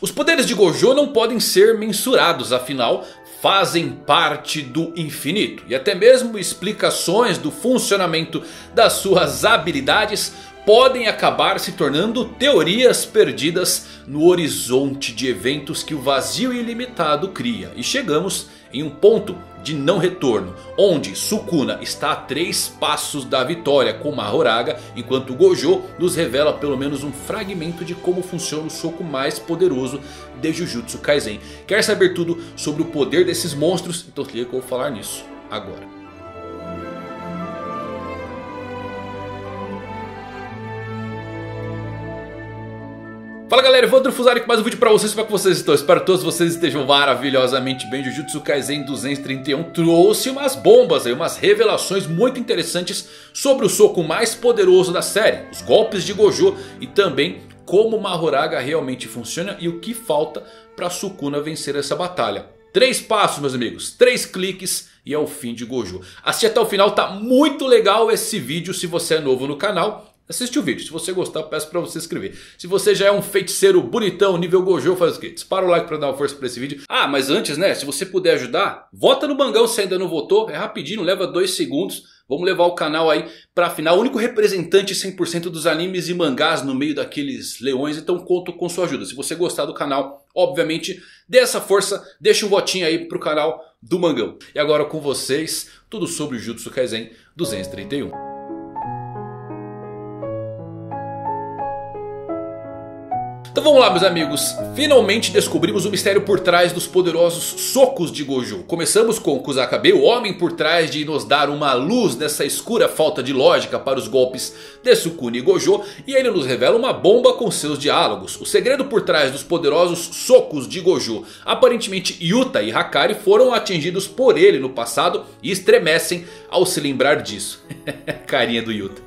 Os poderes de Gojo não podem ser mensurados, afinal fazem parte do infinito. E até mesmo explicações do funcionamento das suas habilidades podem acabar se tornando teorias perdidas no horizonte de eventos que o vazio ilimitado cria. E chegamos em um ponto de não retorno, onde Sukuna está a 3 passos da vitória com Mahoraga, enquanto Gojo nos revela pelo menos um fragmento de como funciona o soco mais poderoso de Jujutsu Kaisen. Quer saber tudo sobre o poder desses monstros? Então clica que eu vou falar nisso agora. Fala galera, Evandro Fuzari com mais um vídeo pra vocês, como é que vocês estão? Espero que todos vocês estejam maravilhosamente bem. Jujutsu Kaisen 231 trouxe umas bombas aí, umas revelações muito interessantes sobre o soco mais poderoso da série, os golpes de Gojo e também como Mahoraga realmente funciona e o que falta pra Sukuna vencer essa batalha. 3 passos meus amigos, 3 cliques e é o fim de Gojo. Assiste até o final, tá muito legal esse vídeo. Se você é novo no canal, assiste o vídeo, se você gostar peço pra você se inscrever. Se você já é um feiticeiro bonitão nível Gojo, faz o quê? Dispara o like pra dar uma força pra esse vídeo. Ah, mas antes né, se você puder ajudar, vota no Bangão se ainda não votou. É rapidinho, leva 2 segundos. Vamos levar o canal aí pra final. O único representante 100% dos animes e mangás no meio daqueles leões. Então conto com sua ajuda. Se você gostar do canal, obviamente, dê essa força. Deixa um votinho aí pro canal do Mangão. E agora com vocês, tudo sobre o Jujutsu Kaisen 231. Então vamos lá meus amigos, finalmente descobrimos o mistério por trás dos poderosos socos de Gojo. Começamos com Kusakabe, o homem por trás de nos dar uma luz nessa escura falta de lógica para os golpes de Sukuna e Gojo. E ele nos revela uma bomba com seus diálogos. O segredo por trás dos poderosos socos de Gojo. Aparentemente Yuta e Hakari foram atingidos por ele no passado e estremecem ao se lembrar disso. Carinha do Yuta.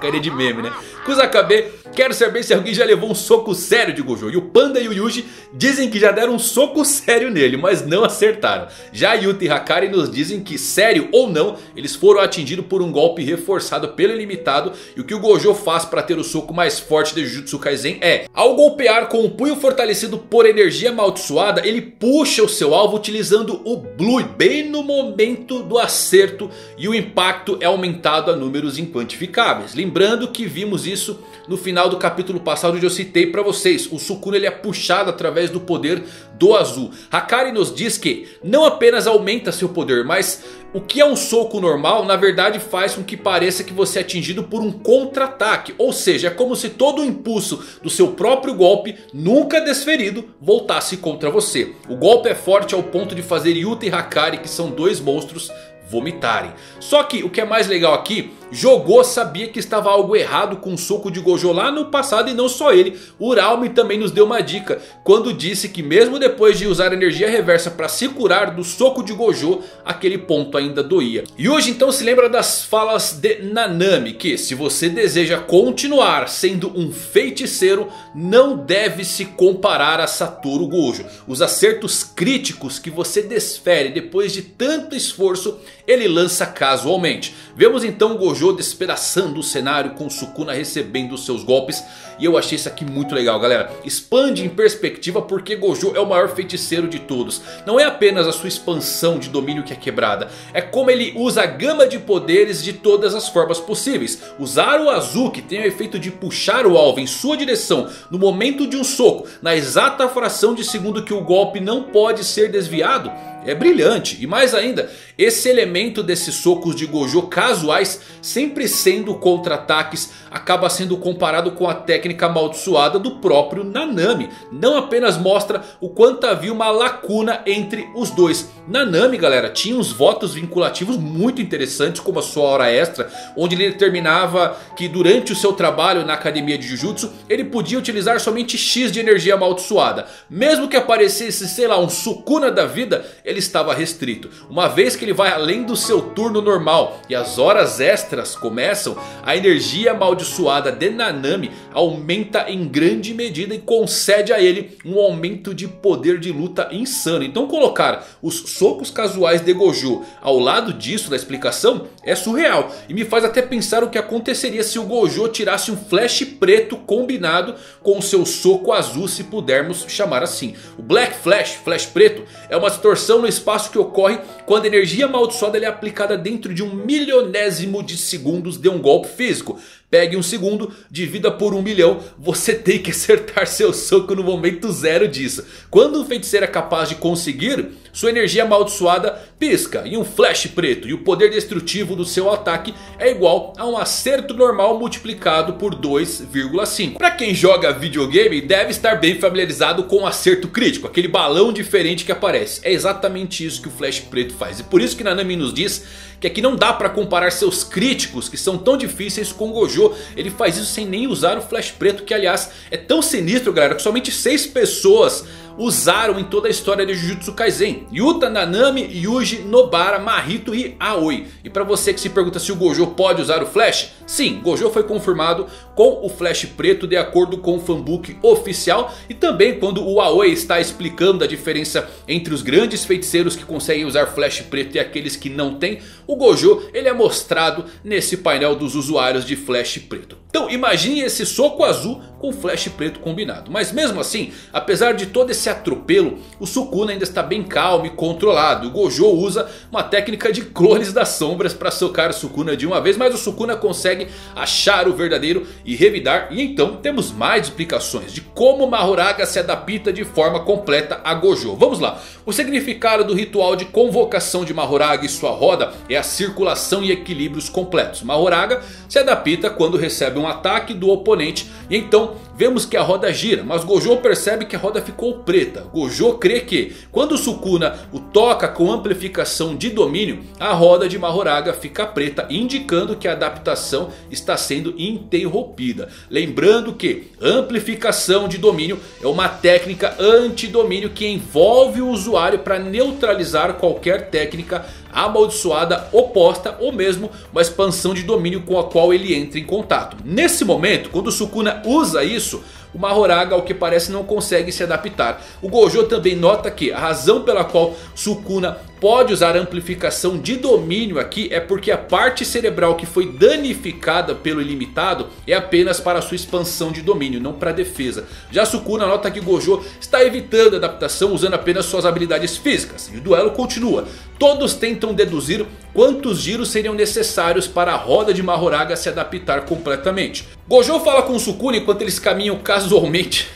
Carinha de meme né? Kusakabe quer saber se alguém já levou um soco sério de Gojo. E o Panda e o Yuji dizem que já deram um soco sério nele, mas não acertaram. Já Yuta e Hakari nos dizem que, sério ou não, eles foram atingidos por um golpe reforçado pelo ilimitado. E o que o Gojo faz para ter o soco mais forte de Jujutsu Kaisen é, ao golpear com um punho fortalecido por energia amaldiçoada, ele puxa o seu alvo utilizando o Blue bem no momento do acerto. E o impacto é aumentado a números inquantificáveis. Lembrando que vimos isso no final do capítulo passado onde eu citei pra vocês. O Sukuna ele é puxado através do poder do azul. Hakari nos diz que não apenas aumenta seu poder, mas o que é um soco normal na verdade faz com que pareça que você é atingido por um contra-ataque. Ou seja, é como se todo o impulso do seu próprio golpe nunca desferido voltasse contra você. O golpe é forte ao ponto de fazer Yuta e Hakari, que são 2 monstros, vomitarem. Só que o que é mais legal aqui, Jogo sabia que estava algo errado com o soco de Gojo lá no passado e não só ele. Urami também nos deu uma dica quando disse que mesmo depois de usar energia reversa para se curar do soco de Gojo, aquele ponto ainda doía. Yuji então se lembra das falas de Nanami que se você deseja continuar sendo um feiticeiro, não deve se comparar a Satoru Gojo. Os acertos críticos que você desfere depois de tanto esforço, ele lança casualmente. Vemos então Gojo despedaçando o cenário com Sukuna recebendo seus golpes. E eu achei isso aqui muito legal galera. Expande em perspectiva porque Gojo é o maior feiticeiro de todos. Não é apenas a sua expansão de domínio que é quebrada. É como ele usa a gama de poderes de todas as formas possíveis. Usar o azul que tem o efeito de puxar o alvo em sua direção no momento de um soco, na exata fração de segundo que o golpe não pode ser desviado, é brilhante. E mais ainda, esse elemento desses socos de Gojo casuais, sempre sendo contra-ataques, acaba sendo comparado com a técnica amaldiçoada do próprio Nanami. Não apenas mostra o quanto havia uma lacuna entre os dois. Nanami galera, tinha uns votos vinculativos muito interessantes, como a sua hora extra, onde ele determinava que durante o seu trabalho na academia de Jujutsu, ele podia utilizar somente X de energia amaldiçoada. Mesmo que aparecesse, sei lá, um Sukuna da vida, ele estava restrito, uma vez que ele vai além do seu turno normal. E as horas extras começam, a energia amaldiçoada de Nanami aumenta aumenta em grande medida e concede a ele um aumento de poder de luta insano. Então colocar os socos casuais de Gojo ao lado disso da explicação é surreal. E me faz até pensar o que aconteceria se o Gojo tirasse um flash preto combinado com o seu soco azul, se pudermos chamar assim. O Black Flash, flash preto, é uma distorção no espaço que ocorre quando a energia amaldiçoada é aplicada dentro de 1 milionésimo de segundos de um golpe físico. Pegue um segundo, divida por 1 milhão, você tem que acertar seu soco no momento zero disso. Quando um feiticeiro é capaz de conseguir, sua energia amaldiçoada pisca em um flash preto. E o poder destrutivo do seu ataque é igual a um acerto normal multiplicado por 2,5. Para quem joga videogame, deve estar bem familiarizado com o acerto crítico. Aquele balão diferente que aparece. É exatamente isso que o flash preto faz. E por isso que Nanami nos diz que aqui não dá para comparar seus críticos, que são tão difíceis, com Gojo. Ele faz isso sem nem usar o flash preto, que aliás é tão sinistro, galera, que somente 6 pessoas usaram em toda a história de Jujutsu Kaisen: Yuta, Nanami, Yuji, Nobara, Mahito e Aoi. E pra você que se pergunta se o Gojo pode usar o flash, sim, Gojo foi confirmado com o flash preto de acordo com o fanbook oficial. E também quando o Aoi está explicando a diferença entre os grandes feiticeiros que conseguem usar flash preto e aqueles que não têm, o Gojo ele é mostrado nesse painel dos usuários de flash preto. Então imagine esse soco azul com flash preto combinado. Mas mesmo assim, apesar de todo esse atropelo, o Sukuna ainda está bem calmo e controlado. O Gojo usa uma técnica de clones das sombras para socar o Sukuna de uma vez, mas o Sukuna consegue achar o verdadeiro e revidar. E então temos mais explicações de como Mahoraga se adapta de forma completa a Gojo. Vamos lá. O significado do ritual de convocação de Mahoraga e sua roda é a circulação e equilíbrios completos. Mahoraga se adapta quando recebe um ataque do oponente e então vemos que a roda gira, mas Gojo percebe que a roda ficou preta. Gojo crê que quando o Sukuna o toca com amplificação de domínio, a roda de Mahoraga fica preta, indicando que a adaptação está sendo interrompida. Lembrando que amplificação de domínio é uma técnica antidomínio que envolve o usuário para neutralizar qualquer técnica amaldiçoada oposta ou mesmo uma expansão de domínio com a qual ele entra em contato. Nesse momento, quando o Sukuna usa isso, o Mahoraga, ao que parece, não consegue se adaptar. O Gojo também nota que a razão pela qual Sukuna pode usar amplificação de domínio aqui é porque a parte cerebral que foi danificada pelo ilimitado é apenas para sua expansão de domínio, não para defesa. Já Sukuna nota que Gojo está evitando a adaptação usando apenas suas habilidades físicas. E o duelo continua. Todos tentam deduzir quantos giros seriam necessários para a roda de Mahoraga se adaptar completamente. Gojo fala com Sukuna enquanto eles caminham casualmente.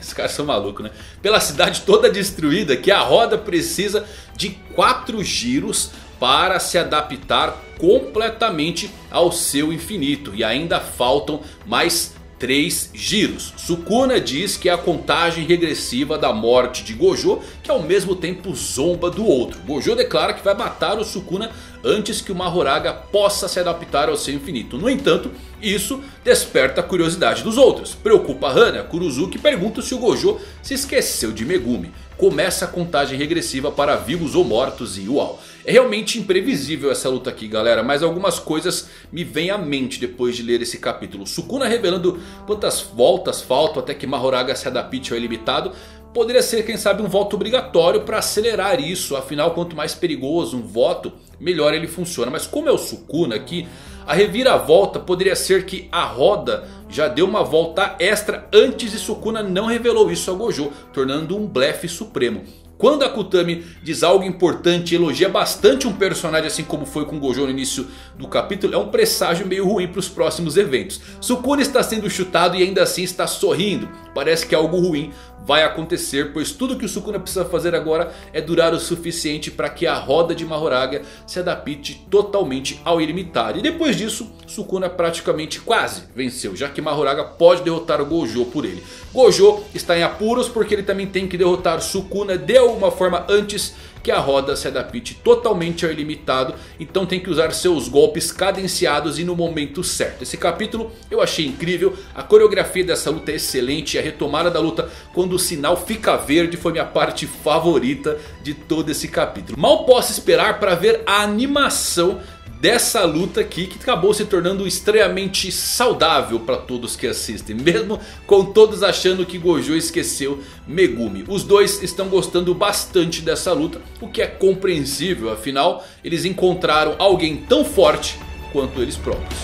Esses caras são malucos, né? Pela cidade toda destruída, que a roda precisa de 4 giros para se adaptar completamente ao seu infinito. E ainda faltam mais 3 giros. Sukuna diz que é a contagem regressiva da morte de Gojo, que ao mesmo tempo zomba do outro. Gojo declara que vai matar o Sukuna antes que o Mahoraga possa se adaptar ao seu infinito. No entanto, isso desperta a curiosidade dos outros. Preocupa Hana, Kuruzuki pergunta se o Gojo se esqueceu de Megumi. Começa a contagem regressiva para vivos ou mortos e uau. É realmente imprevisível essa luta aqui, galera, mas algumas coisas me vêm à mente depois de ler esse capítulo. Sukuna revelando quantas voltas faltam até que Mahoraga se adapte ao ilimitado. Poderia ser, quem sabe, um voto obrigatório para acelerar isso. Afinal, quanto mais perigoso um voto, melhor ele funciona. Mas como é o Sukuna aqui, a reviravolta poderia ser que a roda já deu uma volta extra antes e Sukuna não revelou isso a Gojo, tornando um blefe supremo. Quando a Akutami diz algo importante e elogia bastante um personagem, assim como foi com Gojo no início do capítulo, é um presságio meio ruim para os próximos eventos. Sukuna está sendo chutado e ainda assim está sorrindo. Parece que algo ruim vai acontecer, pois tudo que o Sukuna precisa fazer agora é durar o suficiente para que a roda de Mahoraga se adapte totalmente ao ilimitado. E depois disso, Sukuna praticamente quase venceu, já que Mahoraga pode derrotar o Gojo por ele. Gojo está em apuros porque ele também tem que derrotar Sukuna de alguma forma antes que a roda se adapte totalmente ao ilimitado. Então tem que usar seus golpes cadenciados e no momento certo. Esse capítulo eu achei incrível. A coreografia dessa luta é excelente. A retomada da luta quando o sinal fica verde foi minha parte favorita de todo esse capítulo. Mal posso esperar para ver a animação dessa luta aqui, que acabou se tornando extremamente saudável para todos que assistem, mesmo com todos achando que Gojo esqueceu Megumi. Os dois estão gostando bastante dessa luta, o que é compreensível, afinal eles encontraram alguém tão forte quanto eles próprios.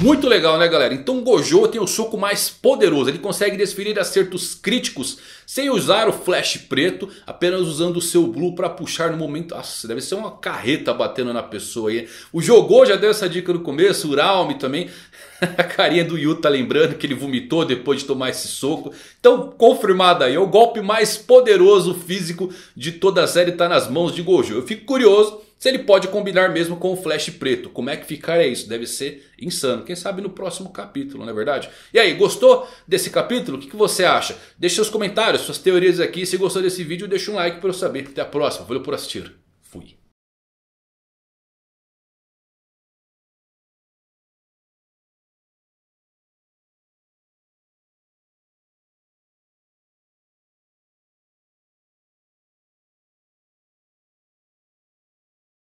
Muito legal, né, galera? Então Gojo tem o soco mais poderoso. Ele consegue desferir acertos críticos sem usar o flash preto, apenas usando o seu blue para puxar no momento. Nossa, deve ser uma carreta batendo na pessoa aí. O Jogo já deu essa dica no começo, o Urami também. A carinha do Yuta lembrando que ele vomitou depois de tomar esse soco. Então, confirmado aí, é o golpe mais poderoso físico de toda a série, tá nas mãos de Gojo. Eu fico curioso se ele pode combinar mesmo com o flash preto. Como é que ficaria isso? Deve ser insano. Quem sabe no próximo capítulo, não é verdade? E aí, gostou desse capítulo? O que você acha? Deixe seus comentários, suas teorias aqui. Se gostou desse vídeo, deixa um like para eu saber. Até a próxima. Valeu por assistir. Fui.